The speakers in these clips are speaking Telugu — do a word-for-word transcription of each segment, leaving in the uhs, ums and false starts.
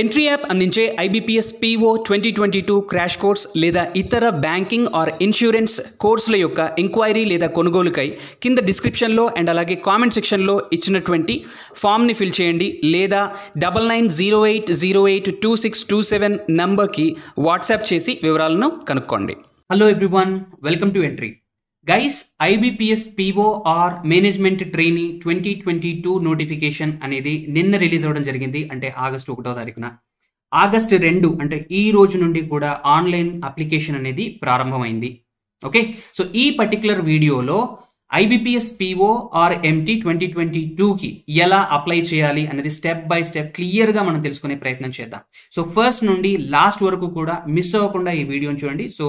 ఎంట్రీ యాప్ అందించే IBPS PO twenty twenty two crash course లేదా ఇతర బ్యాంకింగ్ ఆర్ ఇన్సూరెన్స్ కోర్సుల యొక్క ఎంక్వైరీ లేదా కొనుగోలుకై కింద డిస్క్రిప్షన్లో అండ్ అలాగే కామెంట్ సెక్షన్లో ఇచ్చినటువంటి ఫామ్ని ఫిల్ చేయండి లేదా double nine zero eight zero eight two six two seven నంబర్కి వాట్సాప్ చేసి వివరాలను కనుక్కోండి. Hello everyone, welcome to entry. Guys, IBPS PO or management trainee twenty twenty two notification అనేది నిన్న రిలీజ్ అవ్వడం జరిగింది. అంటే ఆగస్టు ఒకటో తారీఖున ఆగస్ట్ రెండు అంటే ఈ రోజు నుండి కూడా ఆన్లైన్ అప్లికేషన్ అనేది ప్రారంభమైంది. ఓకే, సో ఈ పర్టికులర్ వీడియోలో IBPS PO or MT twenty twenty టూకి ఎలా అప్లై చేయాలి అనేది స్టెప్ బై స్టెప్ క్లియర్ గా మనం తెలుసుకునే ప్రయత్నం చేద్దాం. సో ఫస్ట్ నుండి లాస్ట్ వరకు కూడా మిస్ అవ్వకుండా ఈ వీడియోని చూడండి. So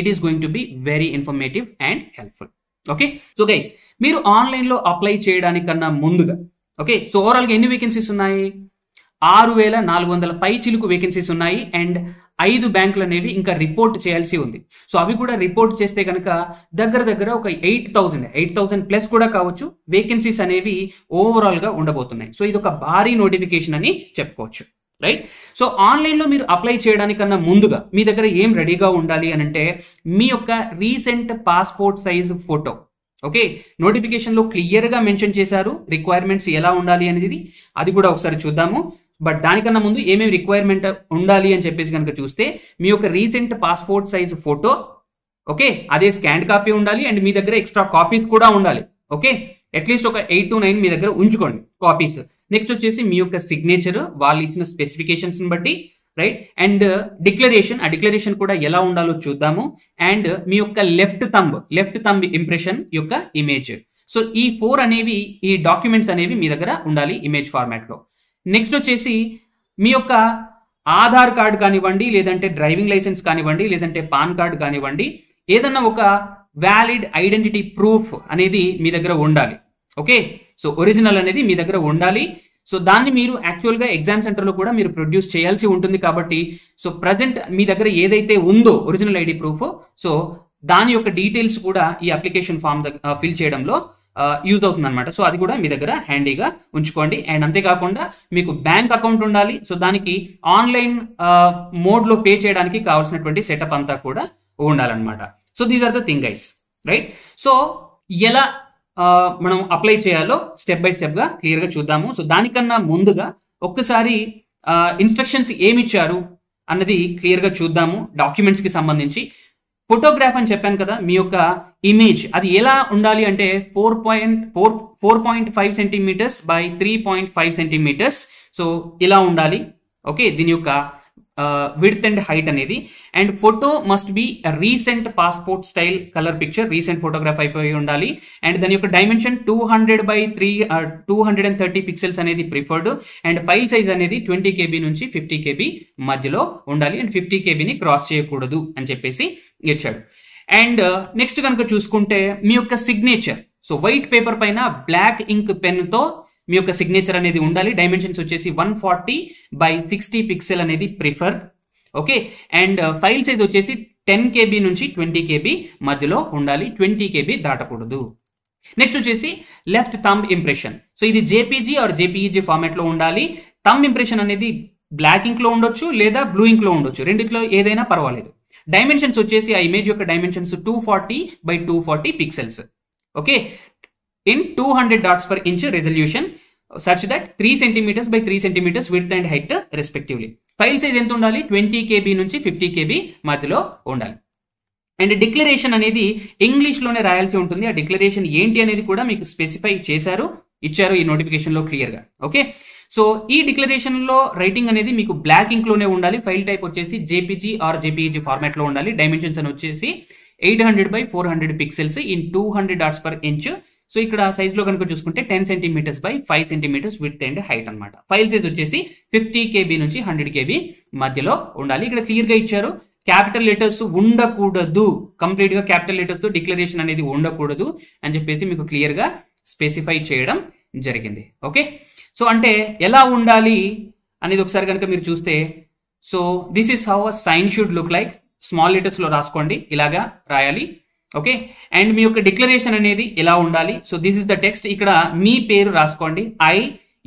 it is going to be very informative and helpful. Okay, so guys, మీరు ఆన్లైన్ లో అప్లై చేయడానికన్నా ముందుగా ఓకే, సో ఓవరాల్ గా ఎన్ని వేకెన్సీస్ ఉన్నాయి? ఆరు వేల నాలుగు వందల పై చిలుకు వేకెన్సీస్ ఉన్నాయి అండ్ ఐదు బ్యాంకులు అనేవి ఇంకా రిపోర్ట్ చేయాల్సి ఉంది. సో అవి కూడా రిపోర్ట్ చేస్తే కనుక దగ్గర దగ్గర ఒక eight thousand eight thousand plus కూడా కావచ్చు వేకెన్సీస్ అనేవి ఓవరాల్ గా ఉండబోతున్నాయి. సో ఇది ఒక భారీ నోటిఫికేషన్ అని చెప్పుకోవచ్చు, రైట్? సో ఆన్లైన్ లో మీరు అప్లై చేయడానికన్నా ముందుగా మీ దగ్గర ఏం రెడీగా ఉండాలి అని అంటే మీ యొక్క recent passport size photo. Okay, notification లో క్లియర్ గా మెన్షన్ చేశారు రిక్వైర్మెంట్స్ ఎలా ఉండాలి అనేది, అది కూడా ఒకసారి చూద్దాము. బట్ దానికన్నా ముందు ఏమేమి రిక్వైర్మెంట్ ఉండాలి అని చెప్పేసి కనుక చూస్తే మీ యొక్క recent passport size photo, okay, అదే స్కాన్ కాపీ ఉండాలి అండ్ మీ దగ్గర ఎక్స్ట్రా కాపీస్ కూడా ఉండాలి. ఓకే, అట్లీస్ట్ ఒక ఎయిట్ టు నైన్ మీ దగ్గర ఉంచుకోండి కాపీస్. నెక్స్ట్ వచ్చేసి మీ యొక్క సిగ్నేచర్ వాళ్ళు ఇచ్చిన స్పెసిఫికేషన్స్ బట్టి, రైట్? అండ్ డిక్లరేషన్, ఆ డిక్లరేషన్ కూడా ఎలా ఉండాలో చూద్దాము. అండ్ మీ యొక్క left thumb left thumb impression యొక్క ఇమేజ్. సో ఈ ఫోర్ అనేవి ఈ డాక్యుమెంట్స్ అనేవి మీ దగ్గర ఉండాలి ఇమేజ్ ఫార్మాట్ లో. నెక్స్ట్ వచ్చేసి మీ యొక్క ఆధార్ కార్డ్ కానివ్వండి, లేదంటే డ్రైవింగ్ లైసెన్స్ కానివ్వండి, లేదంటే పాన్ కార్డ్ కానివ్వండి, ఏదన్నా ఒక వ్యాలిడ్ ఐడెంటిటీ ప్రూఫ్ అనేది మీ దగ్గర ఉండాలి. ఓకే, సో ఒరిజినల్ అనేది మీ దగ్గర ఉండాలి. సో దాన్ని మీరు యాక్చువల్ గా ఎగ్జామ్ సెంటర్ లో కూడా మీరు ప్రొడ్యూస్ చేయాల్సి ఉంటుంది కాబట్టి సో ప్రజెంట్ మీ దగ్గర ఏదైతే ఉందో ఒరిజినల్ ఐడి ప్రూఫ్, సో దాని యొక్క డీటెయిల్స్ కూడా ఈ అప్లికేషన్ ఫామ్ ఫిల్ చేయడంలో యూజ్ అవుతుంది అనమాట. సో అది కూడా మీ దగ్గర హ్యాండీగా ఉంచుకోండి. అండ్ అంతేకాకుండా మీకు బ్యాంక్ అకౌంట్ ఉండాలి. సో దానికి ఆన్లైన్ మోడ్ లో పే చేయడానికి కావాల్సినటువంటి సెటప్ అంతా కూడా ఉండాలన్నమాట. So these are the thing guys, right? So ఎలా మనం అప్లై చేయాలో స్టెప్ బై స్టెప్ గా క్లియర్ గా చూద్దాము. సో దానికన్నా ముందుగా ఒక్కసారి ఇన్స్ట్రక్షన్స్ ఏమిచ్చారు అన్నది క్లియర్ గా చూద్దాము. డాక్యుమెంట్స్ కి సంబంధించి ఫోటోగ్రాఫ్ అని చెప్పాను కదా, మీ యొక్క ఇమేజ్ అది ఎలా ఉండాలి అంటే four point four four point five centimetres by three point five centimetres so ఇలా ఉండాలి. ఓకే, దీని యొక్క విడ్త్ అండ్ హైట్ అనేది. And photo must be recent passport style colour picture, recent photograph అయిపోయి ఉండాలి. అండ్ దాని యొక్క dimension two hundred by three two hundred and thirty pixels అనేది ప్రిఫర్డ్. అండ్ ఫైల్ సైజ్ అనేది ట్వంటీ కేబీ నుంచి ఫిఫ్టీ కేబీ మధ్యలో ఉండాలి అండ్ ఫిఫ్టీ కేబీని క్రాస్ చేయకూడదు అని చెప్పేసి ఇచ్చాడు. అండ్ నెక్స్ట్ కనుక చూసుకుంటే మీ యొక్క సిగ్నేచర్, సో వైట్ పేపర్ పైన బ్లాక్ ఇంక్ పెన్ తో మీ యొక్క సిగ్నేచర్ అనేది ఉండాలి. డైమెన్షన్స్ వచ్చేసి one forty by sixty pixel అనేది prefer. Okay, and file size వచ్చేసి టెన్ కేబీ నుంచి ట్వంటీ కేబీ మధ్యలో ఉండాలి, ట్వంటీ కేబీ దాటకూడదు. నెక్స్ట్ వచ్చేసి లెఫ్ట్ థంబ్ ఇంప్రెషన్, సో ఇది జేపీజీ ఆర్ జేపీఈజీ ఫార్మాట్ లో ఉండాలి. థంబ్ ఇంప్రెషన్ అనేది బ్లాక్ ఇంక్ లో ఉండొచ్చు లేదా బ్లూ ఇంక్ లో ఉండొచ్చు, రెండిట్లో ఏదైనా పర్వాలేదు. డైమెన్షన్స్ వచ్చేసి ఆ ఇమేజ్ యొక్క dimensions two forty by two forty pixels, okay, in two hundred dots per inch resolution such that three centimetres by three centimetres width and height respectively. File size ఎంత ఉండాలి? ట్వంటీ కేబీ నుంచి ఫిఫ్టీ కేబీ మధ్యలో ఉండాలి. అండ్ డిక్లరేషన్ అనేది ఇంగ్లీష్ లోనే రాయాల్సి ఉంటుంది. ఆ డిక్లరేషన్ ఏంటి అనేది కూడా మీకు స్పెసిఫై చేశారు ఇచ్చారు ఈ నోటిఫికేషన్ లో క్లియర్ గా. ఓకే, సో ఈ డిక్లరేషన్ లో రైటింగ్ అనేది మీకు బ్లాక్ ఇంక్ లోనే ఉండాలి. ఫైల్ టైప్ వచ్చేసి జేపీజీ ఆర్ జేపీఈజీ ఫార్మాట్ లో ఉండాలి. డైమెన్షన్స్ అని వచ్చేసి eight hundred by four hundred pixels in two hundred dots per inch. So ఇక్కడ సైజ్ లో కనుక చూసుకుంటే ten centimetres by five centimetres width and height అనమాట. ఫైల్ సైజ్ వచ్చేసి ఫిఫ్టీ కేబీ నుంచి హండ్రెడ్ కేబీ మధ్యలో ఉండాలి. ఇక్కడ క్లియర్ గా ఇచ్చారు క్యాపిటల్ లెటర్స్ ఉండకూడదు, కంప్లీట్ గా క్యాపిటల్ లెటర్స్ తో డిక్లరేషన్ అనేది ఉండకూడదు అని చెప్పేసి మీకు క్లియర్ గా స్పెసిఫై చేయడం జరిగింది. ఓకే, సో అంటే ఎలా ఉండాలి అనేది ఒకసారి కనుక మీరు చూస్తే so this is how a sign should look like. Small letters లో రాసుకోండి, ఇలాగా రాయాలి. ఓకే, అండ్ మీ యొక్క డిక్లరేషన్ అనేది ఎలా ఉండాలి? So this is the text. ఇక్కడ మీ పేరు రాసుకోండి, I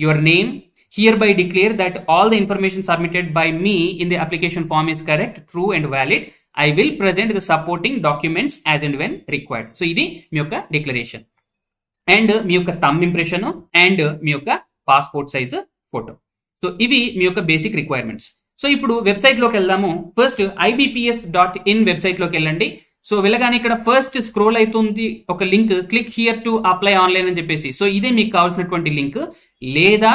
your name hereby declare that all the information submitted by me in the application form is correct, true and valid. I will present the supporting documents as and when required. So, idi mi yokka declaration and mi yokka thumb impression and mi yokka passport size photo. So, ivi mi yokka basic requirements. So, ippudu website loki vellamu. First I B P S dot in website loki ellandi. So వెళ్ళగానే ఇక్కడ ఫస్ట్ స్క్రోల్ అవుతుంది ఒక link, click here to apply online అని చెప్పేసి. సో ఇదే మీకు కావాల్సినటువంటి లింక్, లేదా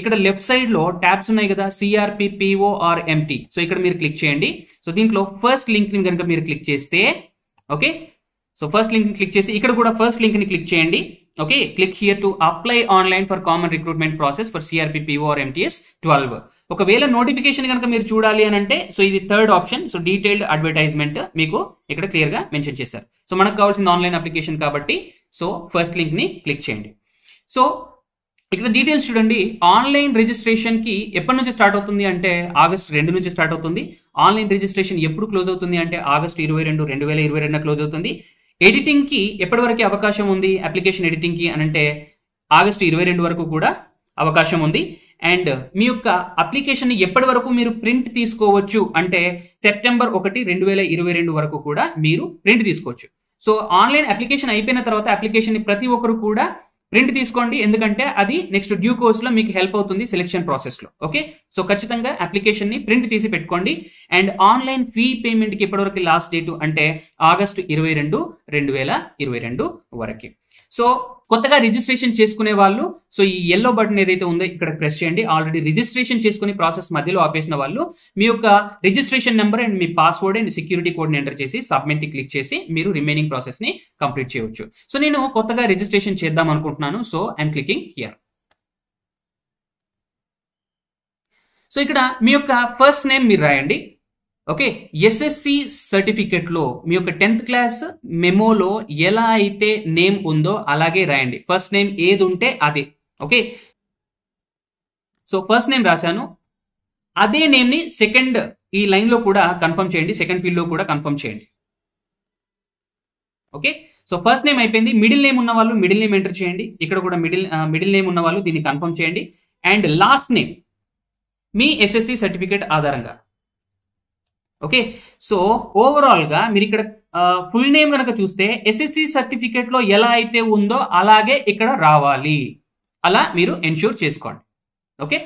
ఇక్కడ లెఫ్ట్ సైడ్ లో ట్యాబ్స్ ఉన్నాయి కదా CRP, PO or MT. So ఇక్కడ మీరు క్లిక్ చేయండి. సో దీంట్లో ఫస్ట్ లింక్ ని కనుక మీరు క్లిక్ చేస్తే ఓకే. సో ఫస్ట్ లింక్ ని క్లిక్ చేసి ఇక్కడ కూడా ఫస్ట్ లింక్ ని క్లిక్ చేయండి. Okay, click here to apply online for common recruitment process for CRP, PO or MTS twelve. ఒకవేళ నోటిఫికేషన్ కనుక మీరు చూడాలి అని అంటే సో ఇది third option. So detailed advertisement మీకు ఇక్కడ క్లియర్ గా మెన్షన్ చేశారు. సో మనకు కావాల్సింది ఆన్లైన్ అప్లికేషన్ కాబట్టి సో ఫస్ట్ లింక్ ని క్లిక్ చేయండి. సో ఇక్కడ డీటెయిల్స్ చూడండి. ఆన్లైన్ రిజిస్ట్రేషన్ కి ఎప్పటి నుంచి స్టార్ట్ అవుతుంది అంటే ఆగస్ట్ రెండు నుంచి స్టార్ట్ అవుతుంది. ఆన్లైన్ రిజిస్ట్రేషన్ ఎప్పుడు క్లోజ్ అవుతుంది అంటే ఆగస్ట్ ఇరవై రెండు రెండు వేల ఇరవై రెండున క్లోజ్ అవుతుంది. ఎడిటింగ్ కి ఎప్పటి వరకు అవకాశం ఉంది అప్లికేషన్ ఎడిటింగ్ కి అని అంటే ఆగస్టు ఇరవై రెండు వరకు కూడా అవకాశం ఉంది. అండ్ మీ యొక్క అప్లికేషన్ ఎప్పటి వరకు మీరు ప్రింట్ తీసుకోవచ్చు అంటే సెప్టెంబర్ ఒకటి రెండు వేల ఇరవై రెండు వరకు కూడా మీరు ప్రింట్ తీసుకోవచ్చు. సో ఆన్లైన్ అప్లికేషన్ అయిపోయిన తర్వాత అప్లికేషన్ ప్రతి ఒక్కరు కూడా ప్రింట్ తీసుకోండి, ఎందుకంటే అది నెక్స్ట్ డ్యూ కోర్స్ లో మీకు హెల్ప్ అవుతుంది సెలెక్షన్ ప్రాసెస్ లో. ఓకే, సో ఖచ్చితంగా అప్లికేషన్ ని ప్రింట్ తీసి పెట్టుకోండి. అండ్ ఆన్లైన్ ఫీ పేమెంట్ కి ఇప్పటివరకు లాస్ట్ డేట్ అంటే ఆగస్టు ఇరవై రెండు రెండు వేల ఇరవై రెండు వరకు. సో కొత్తగా రిజిస్ట్రేషన్ చేసుకునే వాళ్ళు సో ఈ ఎల్లో బటన్ ఏదైతే ఉందో ఇక్కడ ప్రెస్ చేయండి. ఆల్రెడీ రిజిస్ట్రేషన్ చేసుకుని ప్రాసెస్ మధ్యలో ఆపేసిన వాళ్ళు మీ యొక్క రిజిస్ట్రేషన్ నెంబర్ అండ్ మీ పాస్వర్డ్ అండ్ సెక్యూరిటీ కోడ్ ని ఎంటర్ చేసి సబ్మిట్ క్లిక్ చేసి మీరు రిమైనింగ్ ప్రాసెస్ ని కంప్లీట్ చేయవచ్చు. సో నేను కొత్తగా రిజిస్ట్రేషన్ చేద్దాం అనుకుంటున్నాను. So I'm clicking here. So ఇక్కడ మీ యొక్క ఫస్ట్ నేమ్ మీరు రాయండి. ఓకే, ఎస్ఎస్సి సర్టిఫికెట్ లో మీ యొక్క టెన్త్ క్లాస్ మెమోలో ఎలా అయితే నేమ్ ఉందో అలాగే రాయండి. ఫస్ట్ నేమ్ ఏది ఉంటే అదే. ఓకే, సో ఫస్ట్ నేమ్ రాశాను. అదే నేమ్ ని సెకండ్ ఈ లైన్ లో కూడా కన్ఫర్మ్ చేయండి, సెకండ్ ఫీల్డ్ లో కూడా కన్ఫర్మ్ చేయండి. ఓకే, సో ఫస్ట్ నేమ్ అయిపోయింది. మిడిల్ నేమ్ ఉన్న వాళ్ళు మిడిల్ నేమ్ ఎంటర్ చేయండి. ఇక్కడ కూడా మిడిల్ మిడిల్ నేమ్ ఉన్న వాళ్ళు దీన్ని కన్ఫర్మ్ చేయండి. అండ్ లాస్ట్ నేమ్ మీ ఎస్ఎస్సి సర్టిఫికెట్ ఆధారంగా. ఓకే, సో ఓవరాల్ గా మీరు ఇక్కడ ఫుల్ నేమ్ కనుక చూస్తే ఎస్ఎస్సి సర్టిఫికేట్ లో ఎలా అయితే ఉందో అలాగే ఇక్కడ రావాలి, అలా మీరు ఎన్ష్యూర్ చేసుకోండి. ఓకే,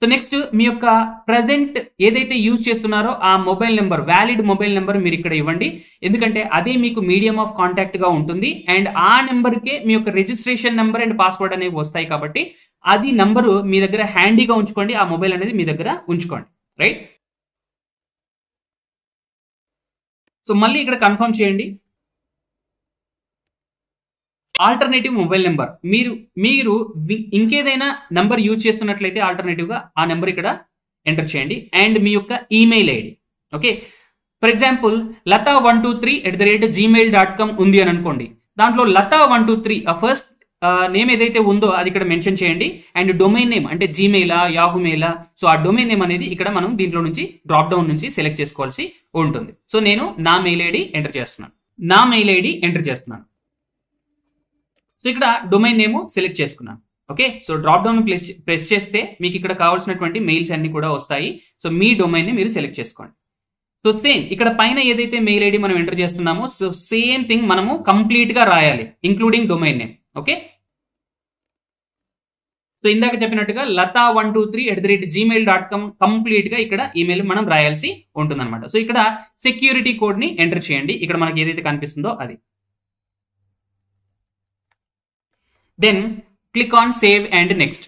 సో నెక్స్ట్ మీ యొక్క ప్రజెంట్ ఏదైతే యూజ్ చేస్తున్నారో ఆ mobile number, valid mobile number మీరు ఇక్కడ ఇవ్వండి, ఎందుకంటే అదే మీకు మీడియం ఆఫ్ కాంటాక్ట్ గా ఉంటుంది. అండ్ ఆ నెంబర్ కే మీ యొక్క రిజిస్ట్రేషన్ నెంబర్ అండ్ పాస్వర్డ్ అనేవి వస్తాయి కాబట్టి అది నంబరు మీ దగ్గర హ్యాండీగా ఉంచుకోండి, ఆ మొబైల్ అనేది మీ దగ్గర ఉంచుకోండి. రైట్, సో మళ్ళీ ఇక్కడ కన్ఫర్మ్ చేయండి. ఆల్టర్నేటివ్ మొబైల్ నెంబర్ మీరు మీరు ఇంకేదైనా నెంబర్ యూజ్ చేస్తున్నట్లయితే ఆల్టర్నేటివ్ గా ఆ నెంబర్ ఇక్కడ ఎంటర్ చేయండి. అండ్ మీ యొక్క email ID. Okay, for example Latha one two three at the rate Gmail dot com ఉంది అని అనుకోండి. దాంట్లో లతా వన్ టూ త్రీ ఆ ఫస్ట్ నేమ్ ఏదైతే ఉందో అది ఇక్కడ మెన్షన్ చేయండి. అండ్ డొమైన్ నేమ్ అంటే జీమెయిలా, యాహూ మెయిలా, సో ఆ డొమైన్ నేమ్ అనేది ఇక్కడ మనం దీంట్లో నుంచి డ్రాప్ డౌన్ నుంచి సెలెక్ట్ చేసుకోవాల్సి ఉంటుంది. సో నేను నా మెయిల్ ఐడి ఎంటర్ చేస్తున్నాను, నా మెయిల్ ఐడి ఎంటర్ చేస్తున్నాను. సో ఇక్కడ డొమైన్ నేమ్ సెలెక్ట్ చేసుకున్నాను. Okay, so drop down press press చేస్తే మీకు ఇక్కడ కావాల్సినటువంటి మెయిల్స్ అన్ని కూడా వస్తాయి. సో మీ డొమైన్ ని మీరు సెలెక్ట్ చేసుకోండి. సో సేమ్ ఇక్కడ పైన ఏదైతే మెయిల్ ఐడి మనం ఎంటర్ చేస్తున్నామో సో సేమ్ థింగ్ మనము కంప్లీట్ గా రాయాలి, including domain name. Okay, so ఇందాక చెప్పినట్టుగా Latha one two three at the rate Gmail dot com complete గా ఇక్కడ ఈమెయిల్ మనం రాయాల్సి ఉంటుంది అనమాట. సో ఇక్కడ సెక్యూరిటీ కోడ్ ని ఎంటర్ చేయండి, ఇక్కడ మనకి ఏదైతే కనిపిస్తుందో అది. Then click on save and next.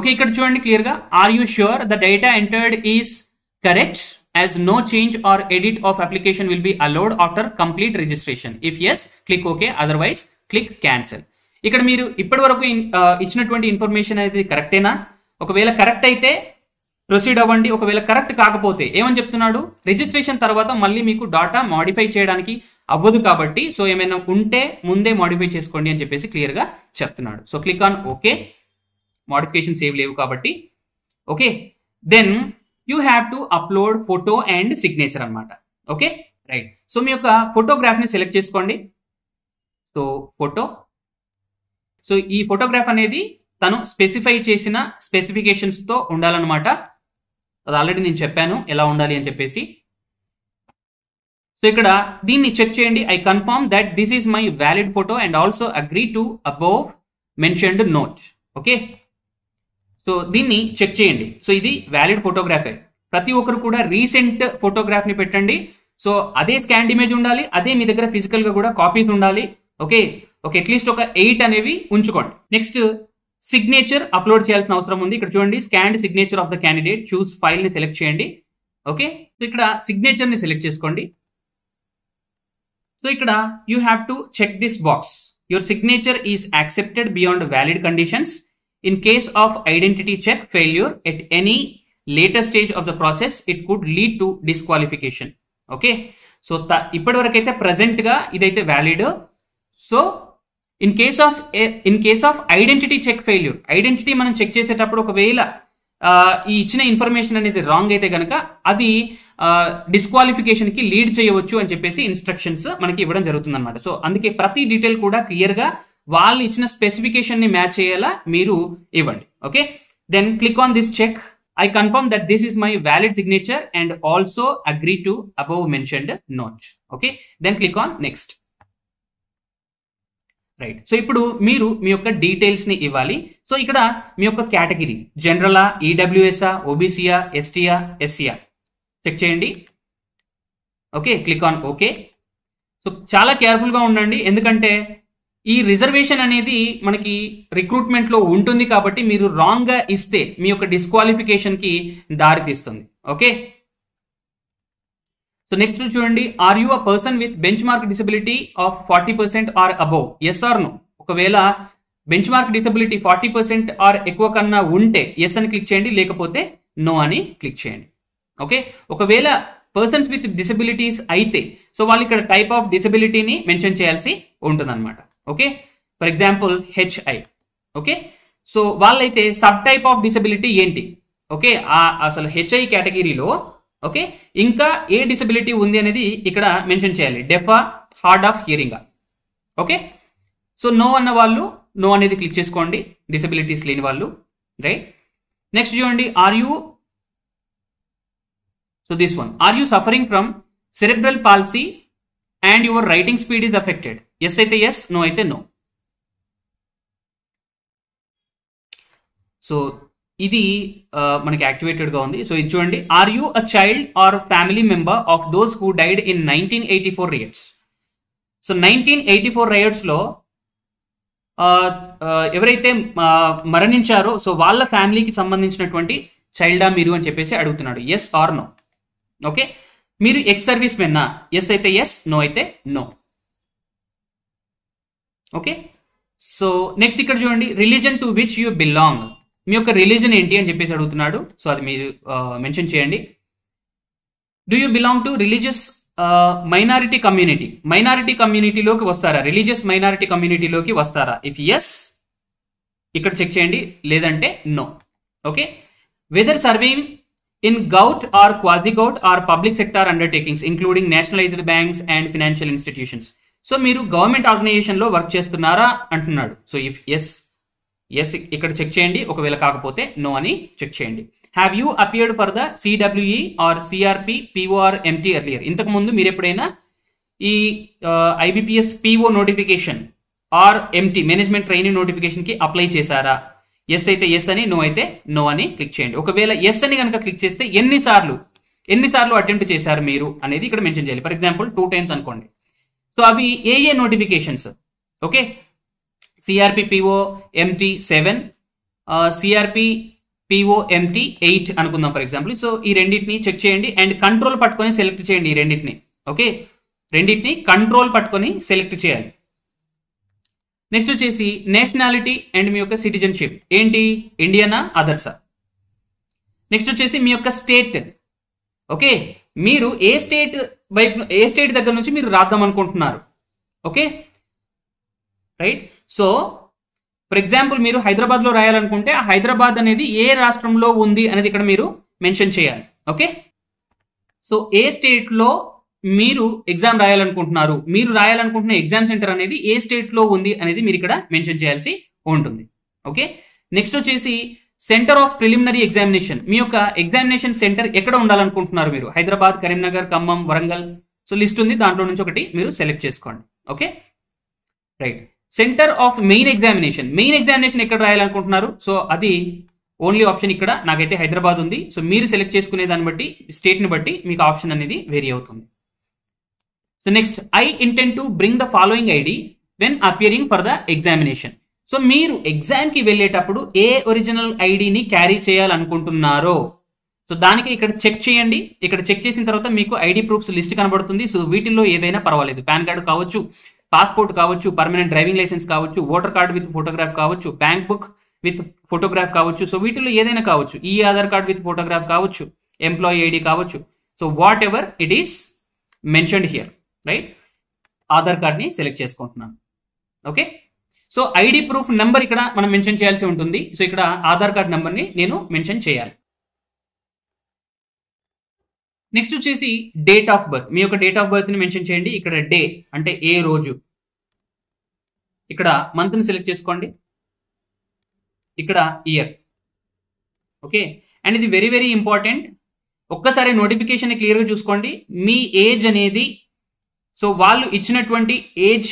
Okay, ఇక్కడ చూడండి క్లియర్ గా are you sure the data entered is correct as no change or edit of application will be allowed after complete registration. If yes, click okay, otherwise click cancel. ఇక్కడ మీరు ఇప్పటి వరకు ఇచ్చినటువంటి ఇన్ఫర్మేషన్ అయితే కరెక్టేనా? ఒకవేళ కరెక్ట్ అయితే ప్రొసీడ్ అవ్వండి, ఒకవేళ కరెక్ట్ కాకపోతే ఏమని చెప్తున్నాడు, రిజిస్ట్రేషన్ తర్వాత మళ్ళీ మీకు డాటా మాడిఫై చేయడానికి అవ్వదు కాబట్టి సో ఏమైనా ఉంటే ముందే మాడిఫై చేసుకోండి అని చెప్పేసి క్లియర్ గా చెప్తున్నాడు. So click on okay, modification save లేవు కాబట్టి. Okay, then you have to upload photo and signature అనమాట. ఓకే, రైట్, సో మీ యొక్క ఫోటోగ్రాఫ్ ని సెలెక్ట్ చేసుకోండి. సో ఫోటో, సో ఈ ఫోటోగ్రాఫ్ అనేది తను స్పెసిఫై చేసిన స్పెసిఫికేషన్స్ తో ఉండాలన్నమాట. అది ఆల్రెడీ నేను చెప్పాను ఎలా ఉండాలి అని చెప్పేసి. సో ఇక్కడ దీన్ని చెక్ చేయండి. I confirm that this is my valid photo and also agree to above mentioned note. Okay, so దీన్ని చెక్ చేయండి. సో ఇది వ్యాలిడ్ ఫోటోగ్రాఫే. ప్రతి ఒక్కరు కూడా రీసెంట్ ఫోటోగ్రాఫ్ ని పెట్టండి. సో అదే స్కాన్ ఇమేజ్ ఉండాలి, అదే మీ దగ్గర ఫిజికల్ గా కూడా కాపీస్ ఉండాలి. ఓకే ఓకే, అట్లీస్ట్ ఒక ఎయిట్ అనేవి ఉంచుకోండి. నెక్స్ట్ సిగ్నేచర్ అప్లోడ్ చేయాల్సిన అవసరం ఉంది. ఇక్కడ చూడండి, scanned signature of the candidate, choose file ని సెలెక్ట్ చేయండి. ఓకే, సో ఇక్కడ సిగ్నేచర్ ని సెలెక్ట్ చేసుకోండి. సో ఇక్కడ you have to check this box. Your signature is accepted beyond valid conditions in case of identity check failure at any later stage of the process it could lead to disqualification. Okay, so ఇప్పటి వరకు అయితే ప్రజెంట్ గా ఇదైతే valid. So in case of in case of identity check failure, identity మనం చెక్ చేసేటప్పుడు ఒకవేళ ఈ ఇచ్చిన ఇన్ఫర్మేషన్ అనేది రాంగ్ అయితే కనుక అది డిస్క్వాలిఫికేషన్ కి లీడ్ చేయవచ్చు అని చెప్పేసి ఇన్స్ట్రక్షన్స్ మనకి ఇవ్వడం జరుగుతుంది అనమాట. సో అందుకే ప్రతి డీటెయిల్ కూడా క్లియర్ గా వాళ్ళు ఇచ్చిన స్పెసిఫికేషన్ ని మ్యాచ్ అయ్యేలా మీరు ఇవ్వండి. Okay, then click on this check. I confirm that this is my valid signature and also agree to above mentioned note. Okay, then click on next. Right. So ఇప్పుడు మీరు మీ యొక్క డీటెయిల్స్ ని ఇవ్వాలి. సో ఇక్కడ మీ యొక్క కేటగిరీ జనరలా, ఈడబ్ల్యూఎస్ఆ, ఓబీసీఆ, ఎస్టీఆ, ఎస్సీఆ చెక్ చేయండి. Okay, click on okay. So చాలా కేర్ఫుల్ గా ఉండండి, ఎందుకంటే ఈ రిజర్వేషన్ అనేది మనకి రిక్రూట్మెంట్ లో ఉంటుంది కాబట్టి మీరు రాంగ్ గా ఇస్తే మీ యొక్క డిస్క్వాలిఫికేషన్ కి దారి తీస్తుంది. ఓకే, సో నెక్స్ట్ చూడండి, are you a person with benchmark disability of forty percent or above, yes or no. ఒకవేళ benchmark disability forty percent or ఎక్కువ కన్నా ఉంటే ఎస్ అని క్లిక్ చేయండి, లేకపోతే నో అని క్లిక్ చేయండి. ఓకే, ఒకవేళ పర్సన్స్ విత్ డిసబిలిటీస్ అయితే సో వాళ్ళు ఇక్కడ టైప్ ఆఫ్ డిసబిలిటీని మెన్షన్ చేయాల్సి ఉంటుంది అనమాట. Okay, for example HI. Okay, so వాళ్ళైతే సబ్ టైప్ ఆఫ్ డిసబిలిటీ ఏంటి, ఓకే అసలు హెచ్ఐ కేటగిరీలో ఓకే ఇంకా ఏ డిసబిలిటీ ఉంది అనేది ఇక్కడ మెన్షన్ చేయాలి. డెఫా, హార్డ్ ఆఫ్ హియరింగా. ఓకే, సో నో అన్న వాళ్ళు నో అనేది క్లిక్ చేసుకోండి, డిసబిలిటీస్ లేని వాళ్ళు. రైట్, నెక్స్ట్ చూడండి, are you so this one are you suffering from cerebral palsy and your writing speed is affected, yes aithe yes, no aithe no. So idi manaki activated ga undi. So it chudandi, are you a child or family member of those who died in nineteen eighty-four riots? So nineteen eighty-four riots lo evaraithe maraninicharo so valla family ki sambandhinchinatuvanti child a miru ani cheppesi adugutunnadu, yes or no. Okay, మీరు ఎక్స్ సర్వీస్ మెన్నా, ఎస్ అయితే ఎస్, నో అయితే నో. ఓకే, సో నెక్స్ట్ ఇక్కడ చూడండి, religion to which you belong, మీ యొక్క రిలీజన్ ఏంటి అని చెప్పేసి అడుగుతున్నాడు. సో అది మీరు మెన్షన్ చేయండి. Do you belong to religious minority community, minority కమ్యూనిటీలోకి వస్తారా, రిలీజియస్ మైనారిటీ కమ్యూనిటీలోకి వస్తారా? ఇఫ్ ఎస్ ఇక్కడ చెక్ చేయండి, లేదంటే no. Okay, whether serving in G O U T or quasi-G O U T or public sector undertakings including nationalized banks and financial institutions. So మీరు గవర్నమెంట్ ఆర్గనైజేషన్ లో వర్క్ చేస్తున్నారా అంటున్నాడు. సో ఇఫ్ ఎస్ ఎస్ ఇక్కడ చెక్ చేయండి, ఒకవేళ కాకపోతే నో అని చెక్ చేయండి. Have you appeared for the CWE or CRP PO or MT earlier, ఇంతకు ముందు మీరు ఎప్పుడైనా ఈ IBPS PO notification or MT management training notification కి అప్లై చేశారా? ఎస్ అయితే ఎస్ అని, నో అయితే నో అని క్లిక్ చేయండి. ఒకవేళ ఎస్ అని కనుక క్లిక్ చేస్తే ఎన్నిసార్లు ఎన్నిసార్లు అటెంప్ట్ చేశారు మీరు అనేది ఇక్కడ మెన్షన్ చేయాలి. ఫర్ ఎగ్జాంపుల్ టూ టైమ్స్ అనుకోండి. సో అవి ఏ ఏ notifications? Okay, CRP PO MT seven, CRP PO MT eight అనుకుందాం ఫర్ ఎగ్జాంపుల్. సో ఈ రెండింటిని చెక్ చేయండి అండ్ కంట్రోల్ పట్టుకొని సెలెక్ట్ చేయండి ఈ రెండింటిని. ఓకే, రెండింటిని కంట్రోల్ పట్టుకొని సెలెక్ట్ చేయాలి. నెక్స్ట్ వచ్చేసి నేషనాలిటీ అండ్ మీ యొక్క సిటిజన్షిప్ ఏంటి, ఇండియానా అదర్సా? నెక్స్ట్ వచ్చేసి మీ యొక్క స్టేట్. ఓకే, మీరు ఏ స్టేట్ వైపు, ఏ స్టేట్ దగ్గర నుంచి మీరు రాద్దాం అనుకుంటున్నారు? Okay, right. So for example మీరు హైదరాబాద్ లో రాయాలనుకుంటే ఆ హైదరాబాద్ అనేది ఏ రాష్ట్రంలో ఉంది అనేది ఇక్కడ మీరు మెన్షన్ చేయాలి. ఓకే, సో ఏ స్టేట్ లో మీరు ఎగ్జామ్ రాయాలనుకుంటున్నారు, మీరు రాయాలనుకుంటున్న ఎగ్జామ్ సెంటర్ అనేది ఏ స్టేట్ లో ఉంది అనేది మీరు ఇక్కడ మెన్షన్ చేయాల్సి ఉంటుంది. ఓకే, నెక్స్ట్ వచ్చేసి సెంటర్ ఆఫ్ ప్రిలిమినరీ ఎగ్జామినేషన్ మీ యొక్క ఎగ్జామినేషన్ సెంటర్ ఎక్కడ ఉండాలనుకుంటున్నారు మీరు హైదరాబాద్ కరీంనగర్ ఖమ్మం వరంగల్ సో లిస్ట్ ఉంది దాంట్లో నుంచి ఒకటి మీరు సెలెక్ట్ చేసుకోండి okay right centre of main examination main examination ఎక్కడ రాయాలనుకుంటున్నారు సో అది ఓన్లీ ఆప్షన్ ఇక్కడ నాకైతే హైదరాబాద్ ఉంది సో మీరు సెలెక్ట్ చేసుకునే దాన్ని బట్టి స్టేట్ ని బట్టి మీకు ఆప్షన్ అనేది వేరీ అవుతుంది so next I intend to bring the following ID when appearing for the examination so మీరు ఎగ్జామ్ కి వెళ్ళేటప్పుడు ఏ ఒరిజినల్ ఐడిని క్యారీ చేయాలనుకుంటున్నారో సో దానికి ఇక్కడ చెక్ చేయండి ఇక్కడ చెక్ చేసిన తర్వాత మీకు ఐడి ప్రూఫ్స్ లిస్ట్ కనబడుతుంది సో వీటిల్లో ఏదైనా పర్వాలేదు పాన్ కార్డు కావచ్చు పాస్పోర్ట్ కావచ్చు పర్మనెంట్ డ్రైవింగ్ లైసెన్స్ కావచ్చు ఓటర్ కార్డు విత్ ఫోటోగ్రాఫ్ కావచ్చు బ్యాంక్ బుక్ విత్ ఫోటోగ్రాఫ్ కావచ్చు సో వీటిలో ఏదైనా కావచ్చు ఈ ఆధార్ కార్డ్ విత్ ఫోటోగ్రాఫ్ కావచ్చు ఎంప్లాయీ ఐడి కావచ్చు so whatever it is mentioned here right Aadhaar card ని సెలెక్ట్ చేసుకుంటున్నాను okay so ID proof number ఇక్కడ మనం మెన్షన్ చేయాల్సి ఉంటుంది సో ఇక్కడ ఆధార్ కార్డ్ నెంబర్ ని నేను మెన్షన్ చేయాలి నెక్స్ట్ వచ్చేసి డేట్ ఆఫ్ బర్త్ మీ యొక్క డేట్ ఆఫ్ బర్త్ ని మెన్షన్ చేయండి ఇక్కడ డే అంటే ఏ రోజు ఇక్కడ మంత్ ని సెలెక్ట్ చేసుకోండి ఇక్కడ ఇయర్ ఓకే అండ్ ఇది వెరీ వెరీ ఇంపార్టెంట్ ఒక్కసారి నోటిఫికేషన్ క్లియర్గా చూసుకోండి మీ ఏజ్ అనేది సో వాళ్ళు ఇచ్చినటువంటి ఏజ్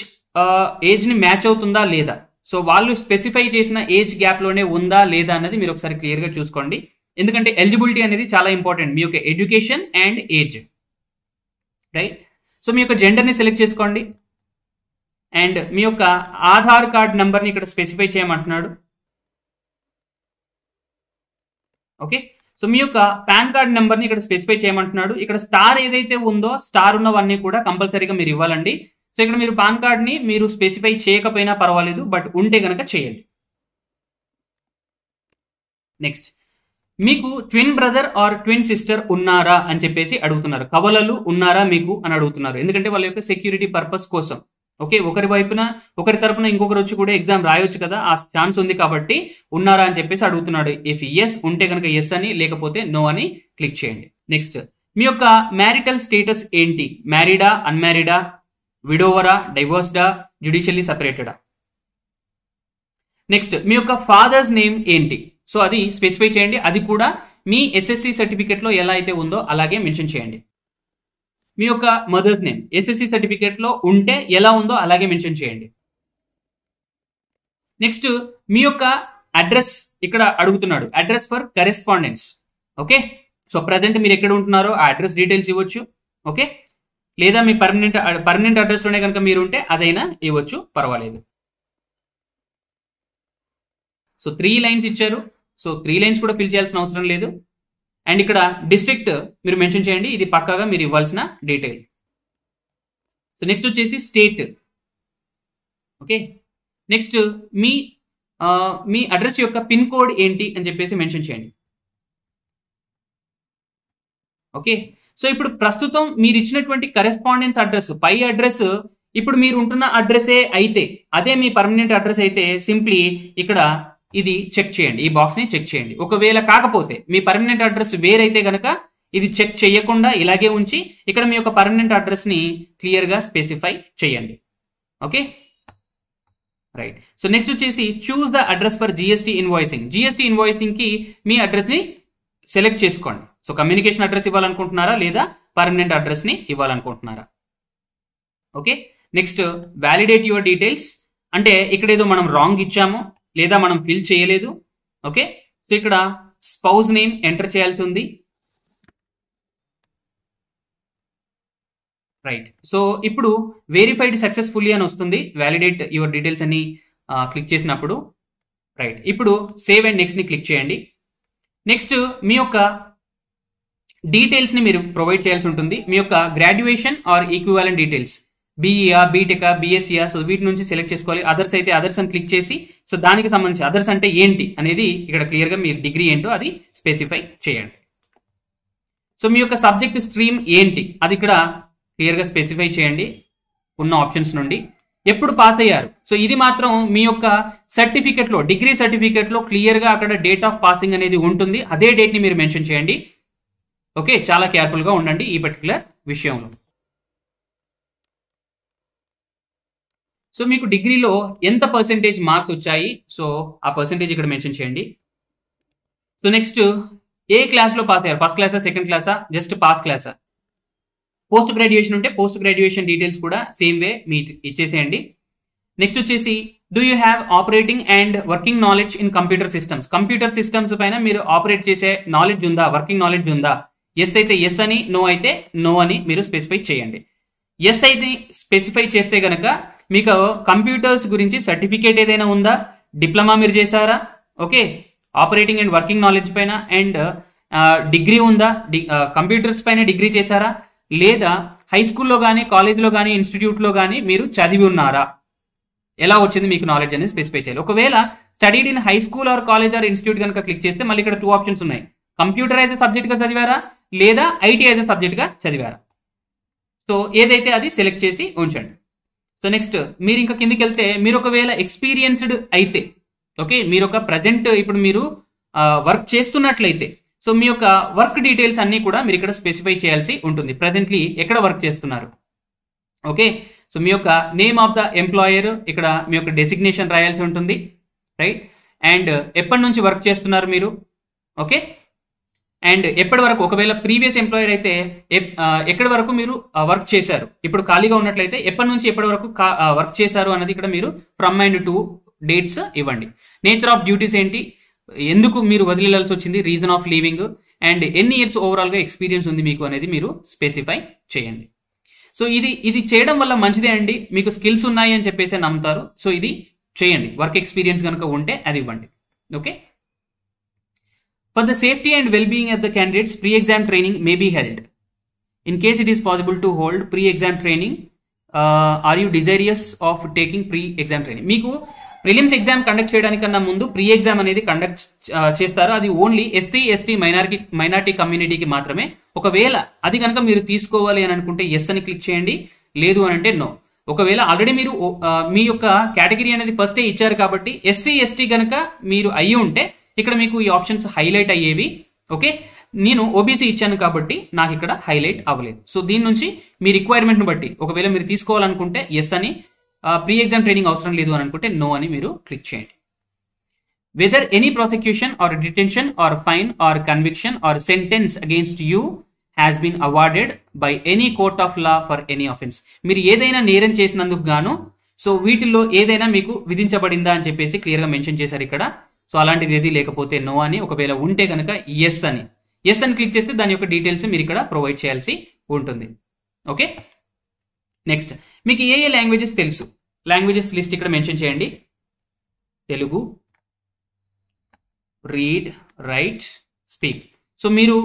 ఏజ్ని మ్యాచ్ అవుతుందా లేదా సో వాళ్ళు స్పెసిఫై చేసిన ఏజ్ గ్యాప్లోనే ఉందా లేదా అనేది మీరు ఒకసారి క్లియర్గా చూసుకోండి ఎందుకంటే ఎలిజిబిలిటీ అనేది చాలా ఇంపార్టెంట్ మీ యొక్క education and age right so మీ యొక్క జెండర్ని సెలెక్ట్ చేసుకోండి అండ్ మీ యొక్క ఆధార్ కార్డ్ నెంబర్ని ఇక్కడ స్పెసిఫై చేయమంటున్నాడు ఓకే సో మీ యొక్క పాన్ కార్డ్ నెంబర్ని ఇక్కడ స్పెసిఫై చేయమంటున్నాడు ఇక్కడ స్టార్ ఏదైతే ఉందో స్టార్ ఉన్నవన్నీ కూడా కంపల్సరీగా మీరు ఇవ్వాలండి సో ఇక్కడ మీరు పాన్ కార్డ్ని మీరు స్పెసిఫై చేయకపోయినా పర్వాలేదు బట్ ఉంటే కనుక చేయండి నెక్స్ట్ మీకు twin brother or twin sister ఉన్నారా అని చెప్పేసి అడుగుతున్నారు కవలలు ఉన్నారా మీకు అని అడుగుతున్నారు ఎందుకంటే వాళ్ళ యొక్క సెక్యూరిటీ పర్పస్ కోసం ఓకే ఒకరి వైపున ఒకరి తరపున ఇంకొకరు వచ్చి కూడా ఎగ్జామ్ రాయొచ్చు కదా ఆ ఛాన్స్ ఉంది కాబట్టి ఉన్నారా అని చెప్పేసి అడుగుతున్నాడు ఇఫ్ ఎస్ ఉంటే కనుక ఎస్ అని లేకపోతే నో అని క్లిక్ చేయండి నెక్స్ట్ మీ యొక్క మ్యారిటల్ స్టేటస్ ఏంటి మ్యారీడా అన్మ్యారీడా విడోవరా డైవోర్స్డా జ్యుడిషియల్లీ సపరేటెడా నెక్స్ట్ మీ యొక్క ఫాదర్స్ నేమ్ ఏంటి సో అది స్పెసిఫై చేయండి అది కూడా మీ ఎస్ఎస్సి సర్టిఫికేట్ లో ఎలా అయితే ఉందో అలాగే మెన్షన్ చేయండి మీ యొక్క మదర్స్ నేమ్ ఎస్ఎస్సి సర్టిఫికేట్ లో ఉంటే ఎలా ఉందో అలాగే మెన్షన్ చేయండి నెక్స్ట్ మీ యొక్క అడ్రస్ ఇక్కడ అడుగుతున్నాడు address for correspondence okay so present మీరు ఎక్కడ ఉంటున్నారో ఆ అడ్రస్ డీటెయిల్స్ ఇవ్వచ్చు ఓకే లేదా మీ పర్మనెంట్ పర్మనెంట్ అడ్రస్ లోనే కనుక మీరు ఉంటే అదైనా ఇవ్వచ్చు పర్వాలేదు సో త్రీ లైన్స్ ఇచ్చారు సో త్రీ లైన్స్ కూడా ఫిల్ చేయాల్సిన అవసరం లేదు అండ్ ఇక్కడ డిస్ట్రిక్ట్ మీరు మెన్షన్ చేయండి ఇది పక్కాగా మీరు ఇవ్వాల్సిన డీటెయిల్ సో నెక్స్ట్ వచ్చేసి స్టేట్ ఓకే నెక్స్ట్ మీ మీ అడ్రస్ యొక్క పిన్ కోడ్ ఏంటి అని చెప్పేసి మెన్షన్ చేయండి ఓకే సో ఇప్పుడు ప్రస్తుతం మీరు ఇచ్చినటువంటి కరెస్పాండెన్స్ అడ్రస్ పై అడ్రస్ ఇప్పుడు మీరు ఉంటున్న అడ్రసే అయితే అదే మీ పర్మనెంట్ అడ్రస్ అయితే సింప్లీ ఇక్కడ ఇది చెక్ చేయండి ఈ బాక్స్ ని చెక్ చేయండి ఒకవేళ కాకపోతే మీ పర్మనెంట్ అడ్రస్ వేరైతే గనక ఇది చెక్ చేయకుండా ఇలాగే ఉంచి ఇక్కడ మీ యొక్క పర్మనెంట్ అడ్రస్ ని క్లియర్ గా స్పెసిఫై చేయండి ఓకే రైట్ సో నెక్స్ట్ వచ్చేసి choose the address for GST invoicing GST invoicing కి మీ అడ్రస్ ని సెలెక్ట్ చేసుకోండి సో కమ్యూనికేషన్ అడ్రస్ ఇవ్వాలనుకుంటున్నారా లేదా పర్మనెంట్ అడ్రస్ ని ఇవ్వాలనుకుంటున్నారా okay next validate your details అంటే ఇక్కడ ఏదో మనం రాంగ్ ఇచ్చాము లేదా మనం ఫిల్ చేయలేదు ఓకే సో ఇక్కడ స్పౌజ్ నేమ్ ఎంటర్ చేయాల్సి ఉంది రైట్ సో ఇప్పుడు వెరిఫైడ్ సక్సెస్ఫుల్లీ అని వస్తుంది వ్యాలిడేట్ యువర్ డీటెయిల్స్ అని క్లిక్ చేసినప్పుడు రైట్ ఇప్పుడు సేవ్ అండ్ నెక్స్ట్ ని క్లిక్ చేయండి నెక్స్ట్ మీ యొక్క డీటెయిల్స్ ని మీరు ప్రొవైడ్ చేయాల్సి ఉంటుంది మీ యొక్క గ్రాడ్యుయేషన్ ఆర్ ఈక్వివాలెంట్ డీటెయిల్స్ బీఈఆ బీటెకా బీఎస్సీఆ సో వీటి నుంచి సెలెక్ట్ చేసుకోవాలి అదర్స్ అయితే అదర్స్ అని క్లిక్ చేసి సో దానికి సంబంధించి అదర్స్ అంటే ఏంటి అనేది ఇక్కడ క్లియర్ గా మీ డిగ్రీ ఏంటో అది స్పెసిఫై చేయండి సో మీ యొక్క సబ్జెక్ట్ స్ట్రీమ్ ఏంటి అది ఇక్కడ క్లియర్ గా స్పెసిఫై చేయండి ఉన్న ఆప్షన్స్ నుండి ఎప్పుడు పాస్ అయ్యారు సో ఇది మాత్రం మీ యొక్క సర్టిఫికెట్ లో డిగ్రీ సర్టిఫికెట్ లో క్లియర్ గా అక్కడ డేట్ ఆఫ్ పాసింగ్ అనేది ఉంటుంది అదే డేట్ ని మీరు మెన్షన్ చేయండి ఓకే చాలా కేర్ఫుల్ గా ఉండండి ఈ పర్టికులర్ విషయంలో సో మీకు డిగ్రీలో ఎంత పర్సెంటేజ్ మార్క్స్ వచ్చాయి, సో ఆ పర్సెంటేజ్ ఇక్కడ మెన్షన్ చేయండి. సో నెక్స్ట్ ఏ క్లాస్లో పాస్ అయ్యారు, ఫస్ట్ క్లాసా, సెకండ్ క్లాసా, జస్ట్ పాస్ క్లాసా? పోస్ట్ గ్రాడ్యుయేషన్ ఉంటే పోస్ట్ గ్రాడ్యుయేషన్ డీటెయిల్స్ కూడా సేమ్ వే మీ ఇచ్చేసేయండి. నెక్స్ట్ వచ్చేసి do you have operating and working knowledge in computer systems, computer systems పైన మీరు ఆపరేట్ చేసే నాలెడ్జ్ ఉందా, వర్కింగ్ నాలెడ్జ్ ఉందా? ఎస్ అయితే ఎస్ అని, నో అయితే నో అని మీరు స్పెసిఫై చేయండి. ఎస్ అయితే స్పెసిఫై చేస్తే గనక మీకు కంప్యూటర్స్ గురించి సర్టిఫికేట్ ఏదైనా ఉందా, డిప్లొమా మీరు చేశారా, okay operating and working knowledge పైన, అండ్ డిగ్రీ ఉందా, కంప్యూటర్స్ పైన డిగ్రీ చేశారా, లేదా హై స్కూల్లో కానీ కాలేజ్లో కానీ ఇన్స్టిట్యూట్లో కానీ మీరు చదివి ఉన్నారా, ఎలా వచ్చింది మీకు నాలెడ్జ్ అనేది స్పెసిఫై చేయాలి. ఒకవేళ studied in high school or college or institute కనుక క్లిక్ చేస్తే మళ్ళీ ఇక్కడ టూ ఆప్షన్స్ ఉన్నాయి, కంప్యూటర్ యాజ్ ఎ సబ్జెక్ట్గా చదివారా లేదా ఐటీ యాజ్ ఎ సబ్జెక్ట్గా చదివారా. సో ఏదైతే అది సెలెక్ట్ చేసి ఉంచండి. సో నెక్స్ట్ మీరు ఇంకా కిందికి వెళ్తే మీరు ఒకవేళ ఎక్స్పీరియన్స్డ్ అయితే, ఓకే మీరు ఒక ప్రజెంట్ ఇప్పుడు మీరు వర్క్ చేస్తున్నట్లయితే సో మీ యొక్క వర్క్ డీటెయిల్స్ అన్నీ కూడా మీరు ఇక్కడ స్పెసిఫై చేయాల్సి ఉంటుంది, ప్రజెంట్లీ ఎక్కడ వర్క్ చేస్తున్నారు. ఓకే సో మీ యొక్క నేమ్ ఆఫ్ ద ఎంప్లాయర్ ఇక్కడ మీ యొక్క డెసిగ్నేషన్ రాయాల్సి ఉంటుంది, రైట్, అండ్ ఎప్పటి నుంచి వర్క్ చేస్తున్నారు మీరు, ఓకే, అండ్ ఎప్పటి వరకు, ఒకవేళ ప్రీవియస్ ఎంప్లాయర్ అయితే ఎక్కడి వరకు మీరు వర్క్ చేశారు, ఇప్పుడు ఖాళీగా ఉన్నట్లయితే ఎప్పటి నుంచి ఎప్పటి వరకు వర్క్ చేశారు అన్నది ఇక్కడ మీరు ఫ్రమ్ అండ్ టు డేట్స్ ఇవ్వండి. నేచర్ ఆఫ్ డ్యూటీస్ ఏంటి, ఎందుకు మీరు వదిలేయాల్సి వచ్చింది, రీజన్ ఆఫ్ లీవింగ్, అండ్ ఎన్ని ఇయర్స్ ఓవరాల్గా ఎక్స్పీరియన్స్ ఉంది మీకు అనేది మీరు స్పెసిఫై చేయండి. సో ఇది ఇది చేయడం వల్ల మంచిదే అండి, మీకు స్కిల్స్ ఉన్నాయి అని చెప్పేసి నమ్ముతారు. సో ఇది చేయండి, వర్క్ ఎక్స్పీరియన్స్ కనుక ఉంటే అది ఇవ్వండి. Okay for the safety and wellbeing of the candidates pre exam training may be held in case it is possible to hold pre exam training are you desirous of taking pre exam training. మీకు ప్రిలిమ్స్ ఎగ్జామ్ కండక్ట్ చేయడానికన్నా ముందు ప్రీ ఎగ్జామ్ అనేది కండక్ట్ చేస్తారు, అది only SC ST minority minority కమ్యూనిటీకి మాత్రమే. ఒకవేళ అది కనుక మీరు తీసుకోవాలి అని అనుకుంటే ఎస్ అని క్లిక్ చేయండి, లేదు అని అంటే నో. ఒకవేళ ఆల్రెడీ మీరు మీ యొక్క కేటగిరీ అనేది ఫస్టే ఇచ్చారు కాబట్టి ఎస్సీ ఎస్టీ కనుక మీరు అయ్యి ఉంటే ఇక్కడ మీకు ఈ ఆప్షన్స్ హైలైట్ అయ్యేవి. ఓకే నేను ఓబీసీ ఇచ్చాను కాబట్టి నాకు ఇక్కడ హైలైట్ అవ్వలేదు. సో దీని నుంచి మీ రిక్వైర్మెంట్ను బట్టి ఒకవేళ మీరు తీసుకోవాలనుకుంటే ఎస్ అని, ప్రీ ఎగ్జామ్ ట్రైనింగ్ అవసరం లేదు అని అనుకుంటే నో అని మీరు క్లిక్ చేయండి. Whether any prosecution or detention or fine or conviction or sentence against you has been awarded by any court of law for any offence. మీరు ఏదైనా నేరం చేసినందుకు గాను సో వీటిల్లో ఏదైనా మీకు విధించబడిందా అని చెప్పేసి క్లియర్గా మెన్షన్ చేశారు ఇక్కడ. సో అలాంటిది ఏది లేకపోతే నో అని, ఒకవేళ ఉంటే కనుక ఎస్ అని, ఎస్ అని క్లిక్ చేస్తే దాని యొక్క డీటెయిల్స్ మీరు ఇక్కడ ప్రొవైడ్ చేయాల్సి ఉంటుంది. ఓకే నెక్స్ట్ మీకు ఏ ఏ లాంగ్వేజెస్ తెలుసు, లాంగ్వేజెస్ లిస్ట్ ఇక్కడ మెన్షన్ చేయండి. Telugu, read, write, speak. So మీరు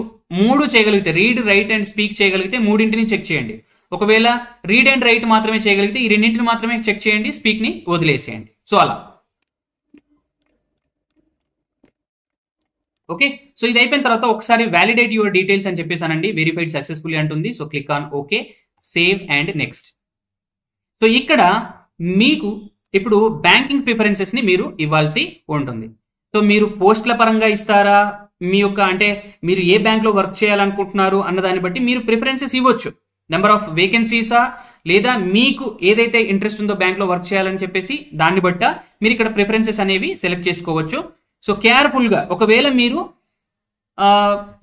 మూడు చేయగలిగితే, రీడ్, రైట్ అండ్ స్పీక్ చేయగలిగితే మూడింటిని చెక్ చేయండి. ఒకవేళ రీడ్ అండ్ రైట్ మాత్రమే చేయగలిగితే ఈ రెండింటిని మాత్రమే చెక్ చేయండి, స్పీక్ని వదిలేసేయండి. సో అలా ఓకే. సో ఇది అయిపోయిన తర్వాత ఒకసారి వ్యాలిడేట్ యువర్ డీటెయిల్స్ అని చెప్పేసానండి, వెరిఫైడ్ సక్సెస్ఫుల్లీ అంటుంది. So click on okay, save and next. So ఇక్కడ మీకు ఇప్పుడు బ్యాంకింగ్ ప్రిఫరెన్సెస్ ని మీరు ఇవ్వాల్సి ఉంటుంది. సో మీరు పోస్టుల పరంగా ఇస్తారా, మీ యొక్క అంటే మీరు ఏ బ్యాంక్ లో వర్క్ చేయాలనుకుంటున్నారు అన్న దాన్ని బట్టి మీరు ప్రిఫరెన్సెస్ ఇవ్వచ్చు. నెంబర్ ఆఫ్ వేకెన్సీసా లేదా మీకు ఏదైతే ఇంట్రెస్ట్ ఉందో బ్యాంక్ లో వర్క్ చేయాలని చెప్పేసి దాన్ని బట్ట మీరు ఇక్కడ ప్రిఫరెన్సెస్ అనేవి సెలెక్ట్ చేసుకోవచ్చు. సో కేర్ఫుల్ గా ఒకవేళ మీరు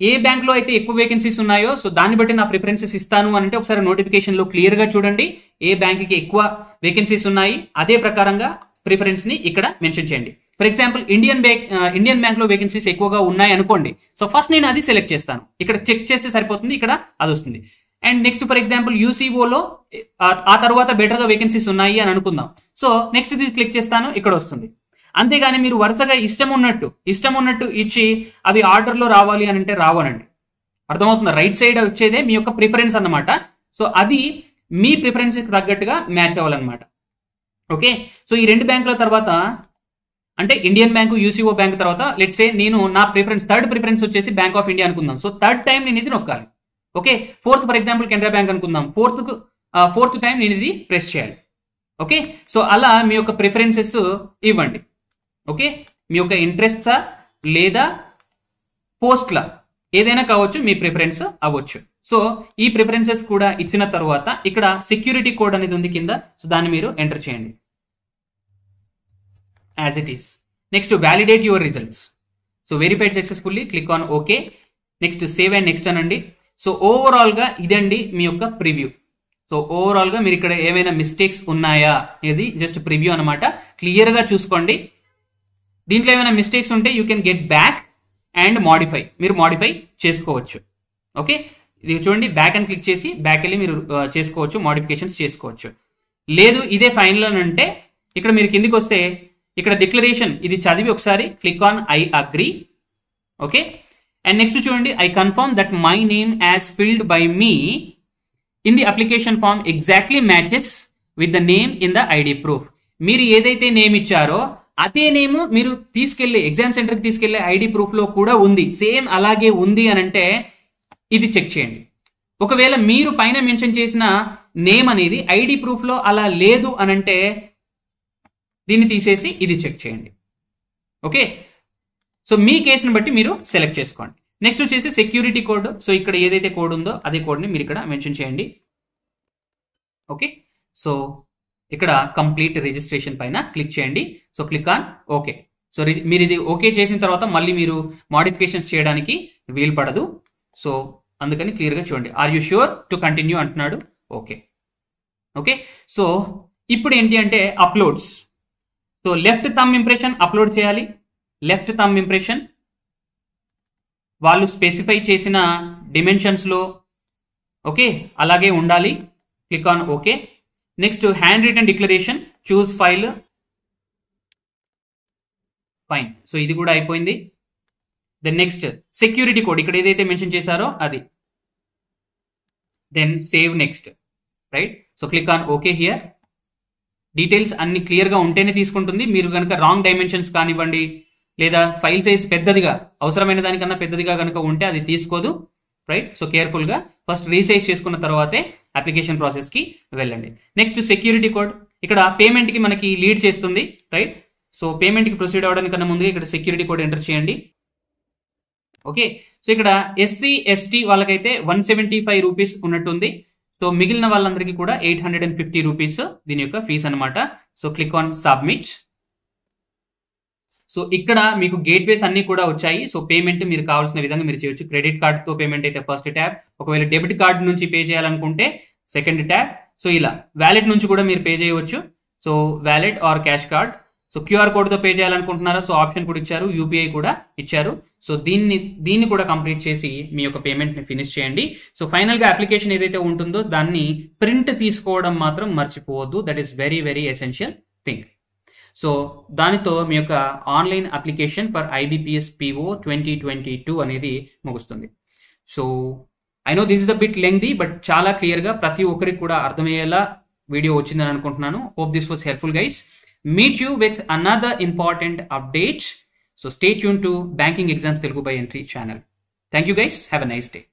ఏ బ్యాంక్ లో అయితే ఎక్కువ వేకెన్సీస్ ఉన్నాయో సో దాన్ని బట్టి నా ప్రిఫరెన్సెస్ ఇస్తాను అని అంటే ఒకసారి నోటిఫికేషన్ లో క్లియర్ గా చూడండి ఏ బ్యాంక్ కి ఎక్కువ వేకెన్సీస్ ఉన్నాయి, అదే ప్రకారంగా ప్రిఫరెన్స్ ని ఇక్కడ మెన్షన్ చేయండి. For example Indian Bank Indian Bank లో వేకెన్సీస్ ఎక్కువగా ఉన్నాయి అనుకోండి, సో ఫస్ట్ నేను అది సెలెక్ట్ చేస్తాను, ఇక్కడ చెక్ చేస్తే సరిపోతుంది, ఇక్కడ అది వస్తుంది. And next for example UCO లో ఆ తర్వాత బెటర్ గా వేకెన్సీస్ ఉన్నాయి అని అనుకుందాం, సో నెక్స్ట్ ఇది క్లిక్ చేస్తాను, ఇక్కడ వస్తుంది. అంతేగాని మీరు వరుసగా ఇష్టం ఉన్నట్టు ఇష్టం ఉన్నట్టు ఇచ్చి అవి ఆర్డర్లో రావాలి అని అంటే రావనండి, అర్థమవుతుంది. రైట్ సైడ్ వచ్చేదే మీ యొక్క ప్రిఫరెన్స్ అన్నమాట, సో అది మీ ప్రిఫరెన్స్కి తగ్గట్టుగా మ్యాచ్ అవ్వాలన్నమాట. ఓకే సో ఈ రెండు బ్యాంకుల తర్వాత అంటే ఇండియన్ బ్యాంకు యూసీఓ బ్యాంక్ తర్వాత లెట్సే నేను నా ప్రిఫరెన్స్ థర్డ్ ప్రిఫరెన్స్ వచ్చేసి బ్యాంక్ ఆఫ్ ఇండియా అనుకుందాం, సో థర్డ్ టైం నేను ఇది నొక్కాలి. Okay fourth for example Canara bank అనుకుందాం, ఫోర్త్ ఫోర్త్ టైం నేను ఇది ప్రెస్ చేయాలి. ఓకే సో అలా మీ యొక్క ప్రిఫరెన్సెస్ ఇవ్వండి. ఓకే మీ యొక్క ఇంట్రెస్ట్సా లేదా పోస్ట్లా ఏదైనా కావచ్చు, మీ ప్రిఫరెన్స్ అవ్వచ్చు. సో ఈ ప్రిఫరెన్సెస్ కూడా ఇచ్చిన తర్వాత ఇక్కడ సెక్యూరిటీ కోడ్ అనేది ఉంది కింద, సో దాన్ని మీరు ఎంటర్ చేయండి. as it is. Next, to validate your results. So verified successfully, click on OK. Next, to save and next anandi. So overall ga idandi mi yokka preview. So overall ga meer ikkada emaina mistakes unnaya edi just preview anamata. Clear ga chuskondi. Deentlo emaina mistakes unte you can get back and modify. Meer modify chesukovachu. Okay, ఇది చూడండి బ్యాక్ అని క్లిక్ చేసి బ్యాక్ వెళ్ళి మీరు చేసుకోవచ్చు, మోడిఫికేషన్స్ చేసుకోవచ్చు. లేదు ఇదే ఫైనల్ అని అంటే ఇక్కడ మీరు కిందికి వస్తే ఇక్కడ డిక్లరేషన్ ఇది చదివి ఒకసారి click on I agree. Okay, and next చూడండి I confirm that my name as filled by me in the application form exactly matches with the name in the ID proof. మీరు ఏదైతే నేమ్ ఇచ్చారో అదే నేమ్ మీరు తీసుకెళ్లే ఎగ్జామ్ సెంటర్కి తీసుకెళ్లే ఐడి ప్రూఫ్ లో కూడా ఉంది, సేమ్ అలాగే ఉంది అని అంటే ఇది చెక్ చేయండి. ఒకవేళ మీరు పైన మెన్షన్ చేసిన నేమ్ అనేది ఐడి ప్రూఫ్ లో అలా లేదు అని అంటే దీన్ని తీసేసి ఇది చెక్ చేయండి. ఓకే, సో మీ కేసును బట్టి మీరు సెలెక్ట్ చేసుకోండి. నెక్స్ట్ వచ్చేసి సెక్యూరిటీ కోడ్. సో ఇక్కడ ఏదైతే కోడ్ ఉందో అదే కోడ్ని మీరు ఇక్కడ మెన్షన్ చేయండి. ఓకే, సో ఇక్కడ కంప్లీట్ రిజిస్ట్రేషన్ పైన క్లిక్ చేయండి. So click on okay. So మీరు ఇది ఓకే చేసిన తర్వాత మళ్ళీ మీరు మోడిఫికేషన్స్ చేయడానికి వీలు పడదు. సో అందుకని క్లియర్గా చూడండి. Are you sure to continue అంటున్నాడు. Okay, okay. సో ఇప్పుడు ఏంటి అంటే uploads. So left thumb impression upload చేయాలి. లెఫ్ట్ థంబ్ ఇంప్రెషన్ వాళ్ళు స్పెసిఫై చేసిన డిమెన్షన్స్లో ఓకే అలాగే ఉండాలి. Click on okay. Next hand return declaration, choose file, fine. So ఇది కూడా అయిపోయింది. దెన్ నెక్స్ట్ సెక్యూరిటీ కోడ్ ఇక్కడ ఏదైతే మెన్షన్ చేశారో అది. Then save next, right. So click on okay here. Details అన్ని క్లియర్గా ఉంటేనే తీసుకుంటుంది. మీరు కనుక రాంగ్ డైమెన్షన్స్ కానివ్వండి లేదా ఫైల్ సైజ్ పెద్దదిగా అవసరమైన దానికన్నా పెద్దదిగా కనుక ఉంటే అది తీసుకోదు, రైట్. సో కేర్ఫుల్గా ఫస్ట్ రీసైజ్ చేసుకున్న తర్వాతే అప్లికేషన్ ప్రాసెస్కి వెళ్ళండి. నెక్స్ట్ సెక్యూరిటీ కోడ్ ఇక్కడ పేమెంట్కి మనకి లీడ్ చేస్తుంది, రైట్. సో పేమెంట్కి ప్రొసీడ్ అవ్వడానికన్నా ముందుగా ఇక్కడ సెక్యూరిటీ కోడ్ ఎంటర్ చేయండి. ఓకే, సో ఇక్కడ ఎస్సీ ఎస్టీ వాళ్ళకైతే వన్ సెవెంటీ ఫైవ్ రూపీస్ ఉన్నట్టుంది. సో మిగిలిన వాళ్ళందరికీ కూడా eight hundred and fifty rupees దీని యొక్క ఫీజు అనమాట. So click on submit. So ఇక్కడ మీకు గేట్వేస్ అన్ని కూడా వచ్చాయి. సో పేమెంట్ మీరు కావాల్సిన విధంగా మీరు చేయొచ్చు. క్రెడిట్ కార్డ్తో పేమెంట్ అయితే ఫస్ట్ ట్యాబ్, ఒకవేళ డెబిట్ కార్డ్ నుంచి పే చేయాలనుకుంటే సెకండ్ ట్యాబ్. సో ఇలా వ్యాలెట్ నుంచి కూడా మీరు పే చేయవచ్చు. So wallet or cash card. So QR కోడ్తో పే చేయాలనుకుంటున్నారా, సో ఆప్షన్ కూడా ఇచ్చారు, యూపీఐ కూడా ఇచ్చారు. సో దీన్ని దీన్ని కూడా కంప్లీట్ చేసి మీ యొక్క పేమెంట్ని ఫినిష్ చేయండి. సో ఫైనల్గా అప్లికేషన్ ఏదైతే ఉంటుందో దాన్ని ప్రింట్ తీసుకోవడం మాత్రం మర్చిపోవద్దు. That is very very essential thing. So దానితో మీ యొక్క online application for IBPS PO twenty twenty two అనేది ముగుస్తుంది. So I know this is a bit lengthy, but చాలా క్లియర్గా ప్రతి ఒక్కరికి కూడా అర్థమయ్యేలా వీడియో వచ్చిందని అనుకుంటున్నాను. Hope this was helpful guys. Meet you with another important update. So stay tuned to Banking Exams Telugu by Entri channel. Thank you guys. Have a nice day.